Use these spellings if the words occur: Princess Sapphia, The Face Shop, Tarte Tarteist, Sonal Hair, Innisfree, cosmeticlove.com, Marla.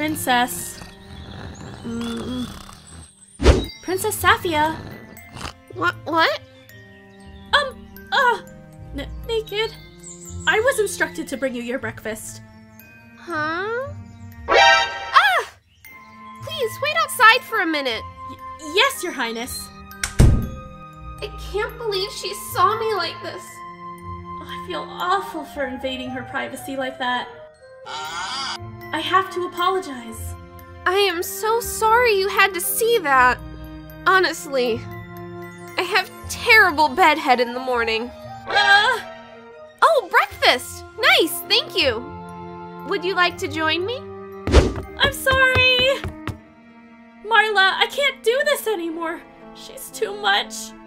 Princess... Princess Sapphia! What? Naked? I was instructed to bring you your breakfast. Huh? Ah! Please, wait outside for a minute. Yes, Your Highness. I can't believe she saw me like this. Oh, I feel awful for invading her privacy like that. I have to apologize. I am so sorry you had to see that. Honestly, I have terrible bedhead in the morning. Oh, breakfast! Nice, thank you! Would you like to join me? I'm sorry! Marla, I can't do this anymore. She's too much.